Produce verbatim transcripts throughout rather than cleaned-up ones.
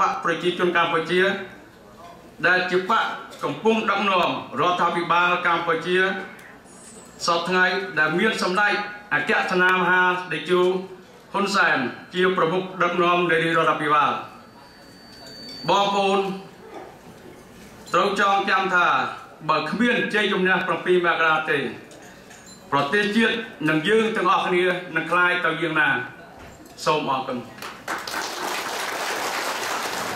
បកប្រជាជនកម្ពុជាដែលជាបកកំពុងដឹកនាំរដ្ឋាភិបាលកម្ពុជាសពថ្ងៃដែលមានសម្ដេចអគ្គសេនាមហាតេជោហ៊ុនសែនជាប្រមុខដឹកនាំនៃរដ្ឋាភិបាលបងប្អូនត្រូវចងចាំថាបើគ្មានជ័យជំនះប្រាំពីរមករាទេប្រទេសជាតិនឹងយើងទាំងអស់គ្នានឹងខ្លាយទៅយ៉ាងណាសូមអរគុណ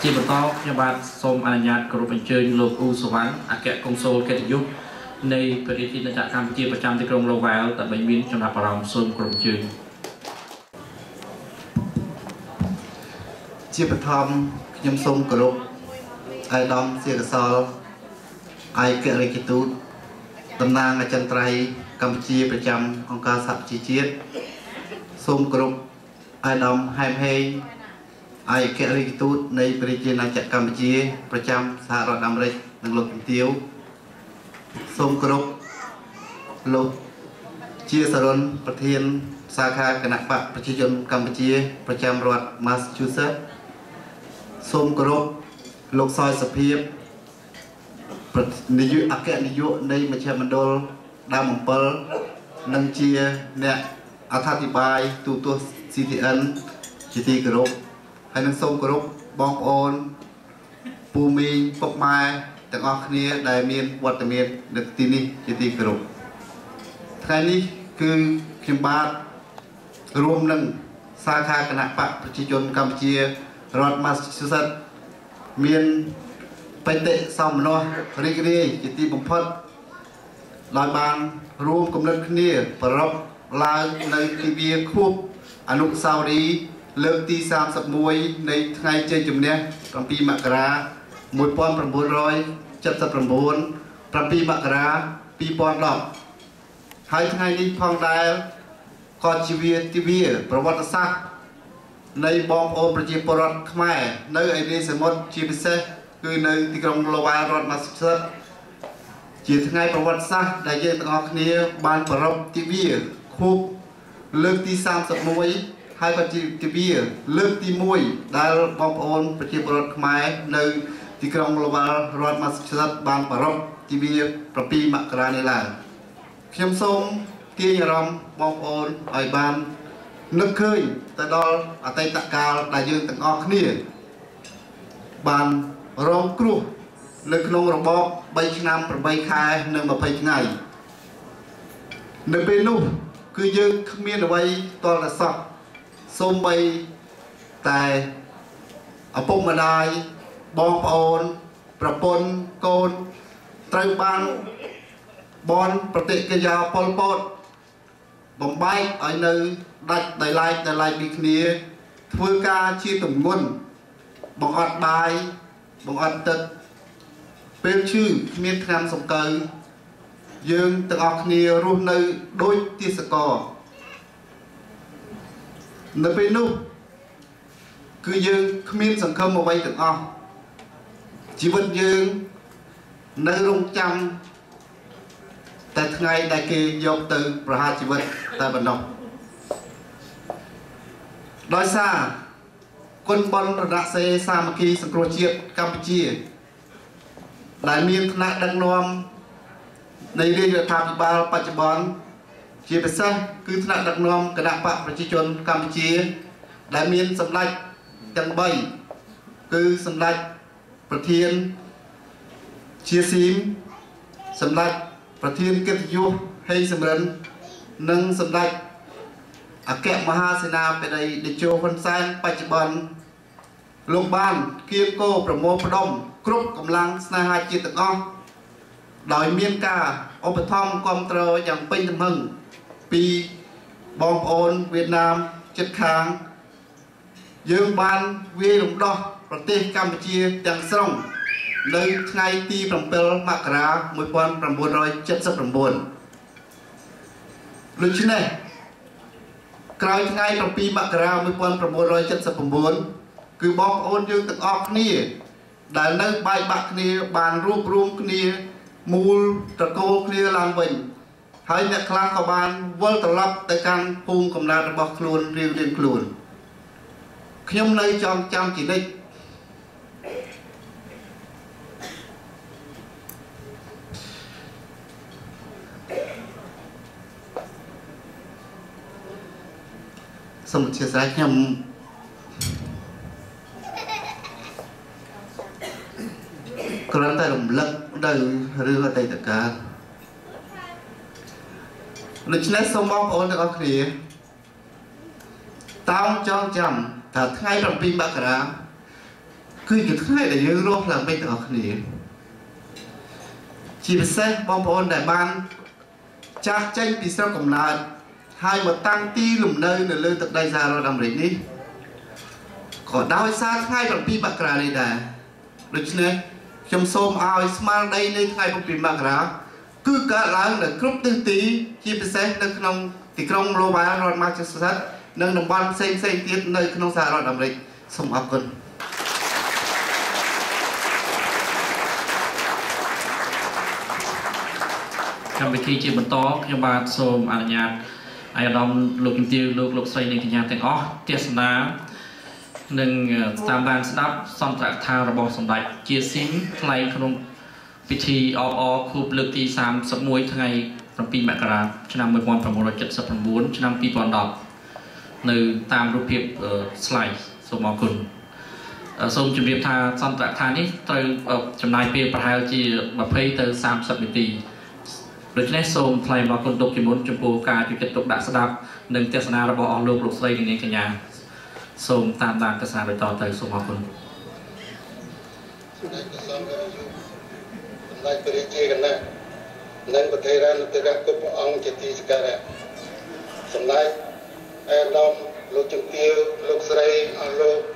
ជាបន្តខ្ញុំបាទសូមអនុញ្ញាតគោរពអញ្ជើញលោកអ៊ូសវណ្ណអគ្គកុងស៊ុលកិត្តិយសនៃព្រះរាជាណាចក្រកម្ពុជាប្រចាំទីក្រុងលូវែលដើម្បីមានចំណាប់អារម្មណ៍សូមគោរពអញ្ជើញជាបឋមខ្ញុំសូមគោរពឯកឧត្តមសេកសលឯករាជទូតតំណាងអចិន្ត្រៃយ៍កម្ពុជាប្រចាំអង្គការសហជីវជាតិសូមគោរពឯកឧត្តមហែមហេងឯករាជទូតនៃព្រះរាជាណាចក្រកម្ពុជាប្រចាំសហរដ្ឋអាមេរិកនិងលោកជំទាវសូមគោរពលោកជាសរុនប្រធានសាខាគណបកប្រជាជនកម្ពុជាប្រចាំរដ្ឋ Massachusetts សូមគោរពលោកសោយសុភិបនាយកអគ្គនាយកនៃមជ្ឈមណ្ឌលដើមអំពិលនិងជាអ្នកអត្ថាធិប្បាយទូទាស់ C T N ជាទីគោរពហើយនឹងសូមគោរពបងប្អូនពូមីងពុកម៉ែទាំងអស់គ្នាដែលមានវត្តមាននៅទីនេះជាទីគោរពថ្ងៃនេះគឺខ្ញុំបាទរួមនឹងសាខាគណបកប្រជាជនកម្ពុជារដ្ឋ Massachusetts មានបេតិសោមនស្សរីករាយជាទីបំផុតដោយបានរួមគំនិតគ្នាប្រពឡើងនៅទិវាខួបអនុស្សាវរីយ៍លើកទីសាមសិបមួយនៃថ្ងៃជ័យជំនះប្រាំពីរមករា១៩៧៩ ប្រាំពីរមករាពីរពាន់ដប់ហើយថ្ងៃនេះផងដែរក៏ជាវាទិវាប្រវត្តិសាស្ត្រនៃបងប្អូនប្រជាពលរដ្ឋខ្មែរនៅឯរាជសមុទ្រជាពិសេសគឺនៅទីក្រុងលូវែលរដ្ឋ Massachusetts ជាថ្ងៃប្រវត្តិសាស្ត្រដែលយើងទាំងអស់គ្នាបានប្រារព្ធទិវាខួបលើកទីសាមសិបមួយហើយក៏ជាទិវាលើកទីមួយដែលបងប្អូនប្រជាពលរដ្ឋខ្មែរនៅទីក្រុងលូវែលរដ្ឋ Massachusetts បានប្រារព្ធទិវាប្រាំពីរមករានេះឡើងខ្ញុំសូមទាញអារម្មណ៍បងប្អូនឲ្យបាននឹកឃើញទៅដល់អតីតកាលដែលយើងទាំងអស់គ្នាបានរងគ្រោះនៅក្នុងរបបបីឆ្នាំប្រាំបីខែនិងម្ភៃថ្ងៃនៅពេលនោះគឺយើងគ្មានអ្វីតលតែសោះសូម្បីតែឪពុកម្ដាយបងប្អូនប្រពន្ធកូនត្រូវបានបនប្រតិកិរិយាប៉ុលពតបំបែកឲ្យនៅដាច់ដោយឡែកដោយឡែកពីគ្នាធ្វើការជាទំនួនបង្អត់បាយបង្អត់ទឹកពេលឈឺគ្មានថ្នាំសង្កូវយើងទាំងអស់គ្នារស់នៅដូចទាសករនៅពេលនោះគឺយើងគ្មានសង្ឃឹមអ្វីទាំងអស់ជីវិតយើងនៅរងចាំតែថ្ងៃដែលគេយកទៅប្រហារជីវិតតែប៉ុណ្ណោះដោយសារគុណបនរៈសេសាមគ្គីសង្គ្រោះជាតិកម្ពុជាដែលមានថ្នាក់ដឹកនាំនៃរាជរដ្ឋាភិបាលបច្ចុប្បន្នជាពិសេសគឺថ្នាក់ដឹកនាំគណបកប្រជាជនកម្ពុជាដែលមានសម្ដេចទាំងបីគឺសម្ដេចប្រធានជាស៊ីមសម្ដេចប្រធានកិត្តិយសហេងសំរិននិងសម្ដេចអគ្គមហាសេនាបតីតេជោហ៊ុនសែនបច្ចុប្បន្នលោកបានគៀកគោប្រមូលផ្ដុំគ្រប់កម្លាំងស្នេហាជាតិទាំងអស់ដោយមានការឧបត្ថម្ភគាំទ្រយ៉ាងពេញទំហឹងពីបងប្អូនវៀតណាមជិតខាងយើងបានវាយរំដោះប្រទេសកម្ពុជាទាំងស្រុងនៅថ្ងៃទីប្រាំពីរមករា១៩៧៩ដូច្នេះក្រោយថ្ងៃប្រាំពីរមករា១៩៧៩គឺបងប្អូនយើងទាំងអស់គ្នាដែលនៅបែកបាក់គ្នាបានរួបរวมគ្នាមូលត្រកូលគ្នាឡើងវិញហើយអ្នកខ្លះក៏បានវិលត្រឡប់ទៅកាន់ភូមិកំណើតរបស់ខ្លួនរៀងៗខ្លួនខ្ញុំនៅចងចាំជីវិត समझे सा कि हम करंट हम लग डाय रूह डाय तक का लक्षण सम्मान और तो अक्रिय ताम चौं चम था थाई रंपी मकरा cứ như thế này để nhớ luôn là mình ở này chỉ biết xem bom bồn đại ban cha tranh thì sao cũng là hai một tăng ti lùm nơi là lơi tận đây ra rồi làm đấy đi có đau xa hai bằng pi bạc ra đây này được chưa này trong xôm ao smart đây nên hai bằng pi bạc ra cứ cả láng là cướp tư tí chỉ biết xem được không thì không lô bá rồi mang cho sát nâng đồng ban xem xem tiếp nơi không xa rồi làm đấy xong học gần trong việc khi chế bận to nhưng mà xôm anh nhạt anh đồng lục kim tiêu lục lục xoay nên nhạt thành ó tiếc ná nên tam ban đáp song trạng thao rồi bong song đại chia xính lay không vị trí ó ó khu lực thì sám sập muối thằng ngày làm pin bạc ra cho năm mười bốn phần một trận sập phần bốn cho năm pin toàn đọc từ tam lục hiệp slide xôm màu cồn xôm chuẩn bị thao song trạng thao này từ trong này pin bạc hai chỉ bạc phây từ sám sập vị trí được nét xôm thay vào con tục chỉ muốn chụp bùa ca chụp chụp đã sắp đáp nâng tia sana ra bỏ lục lục xây nên cả nhà xôm tam tam tia sana bị to tới xôm học luôn nâng bậc thầy ra nâng bậc thầy của ông chỉ ti scara xâm lại em đom lục chụp tiêu lục xây ông lục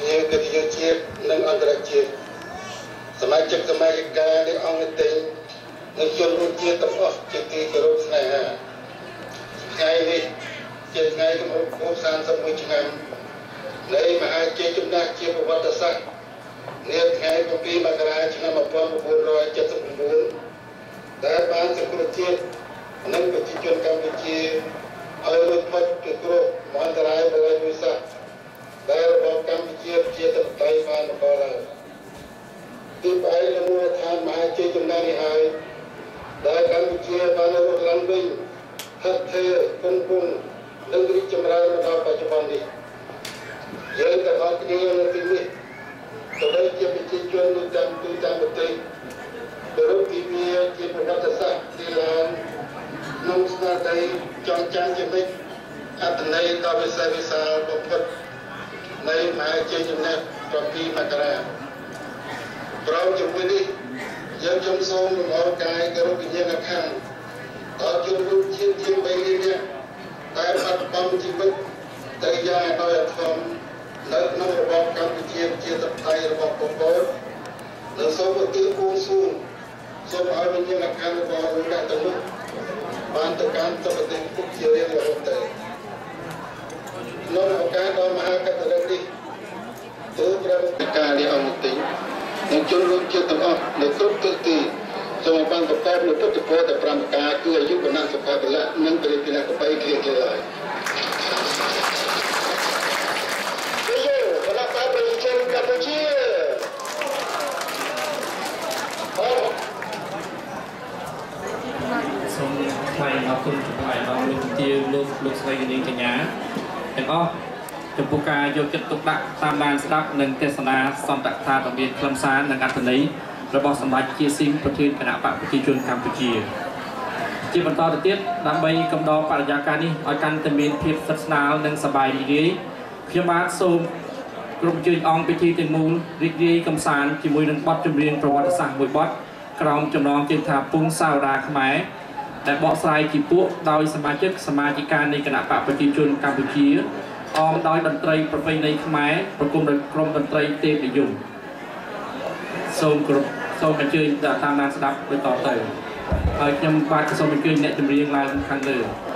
nhiều cái gì chụp nâng ông ra chụp xâm lại chụp xâm lại cái để ông cái tên người dân luôn chia tấm áo chia tiền cho lúc này ha ngày đi chia ngày cũng không san sẻ với nhau lấy mà ai chia chúng ta chia một vật sắc nếu ngày công ty mà ra chúng ta một phần một bốn rồi chia thành bốn đã bán sẽ có chia nên có chia chung công chia ai được mất được rồi mà ra ai được như sao đã bỏ công chia chia thành tay mà nó bỏ ra thì phải là mua than mà ai chia chúng ta đi hai đại cam chia ban đầu làm binh thật thế công cung đừng đi chậm rãi mà đào bạch ban đi giờ ta học cái nghề này thì tôi đây chia bị chia chuyên được trăm tư trăm một tỷ rồi thì bia chia một năm thật sắc thì là nông sản đây chọn trang cho mình ở tận đây ta phải xây visa công phật này mà chia chúng ta trong khi mà cái này rồi chúng mình đi dân trong sông ngõ cái cái lúc kia là khăn ở chung lúc chiến chiến bay đi nha tại mặt bông chỉ biết tại gia đôi là thầm lớp nó là bọc cam bị chia chia tập tay là bọc bọc bối là số một tí cuốn xuống số ở bên kia là khăn là bọc bọc bọc bọc bán tự cán tập tình phúc chiều đêm là hợp tệ nó là cái đó mà hai cái tự đất đi tứ ra tất cả đi ở một tính nên chúng luôn chưa từng học được tốt tự ti, rồi ban tập các lớp tập quay tập làm cá cứ ở dưới của năng tập các bữa là nâng cái cái là cái bay kia kia lại. Bây giờ các bạn phải đi chơi Campuchia. Xong thầy học cùng chụp ảnh bằng lục tiêu lục lục xoay lên cái nhà, em có. Chúng tôi đã dùng chất tục đặc tam đàn sẽ đắc nâng tên sản xong đặc thà đặc biệt lâm xa nâng ảnh thần ấy rồi bỏ sản bạch chia sinh và thuyên và đạo bạc của kỳ chuyên Campuchia. Chỉ bằng to được tiết, đám bây cầm đo bà giá ca ní ở căn thần biến thiệp sạch nào nâng sản bài đi ghế khi bác xôn gồm chuyên ông bị thi tình môn rích ghế cầm sản chỉ mùi nâng bót trùm riêng và hoạt sản mùi bót trong trong nón trên thà phung sao ra khám ái đã bỏ sai chỉ buộc đôi sản bạch chất sản bạch ca ní cả đạo bạc của kỳ chuyên Campuchia ông đói đần tây và vây này máy và cùng được công đần tây tên để dùng sông cột sông bên chơi đã tham gia đáp với tỏ tẩy ở trong ba cái sông bên chơi này thì riêng là khăn lửa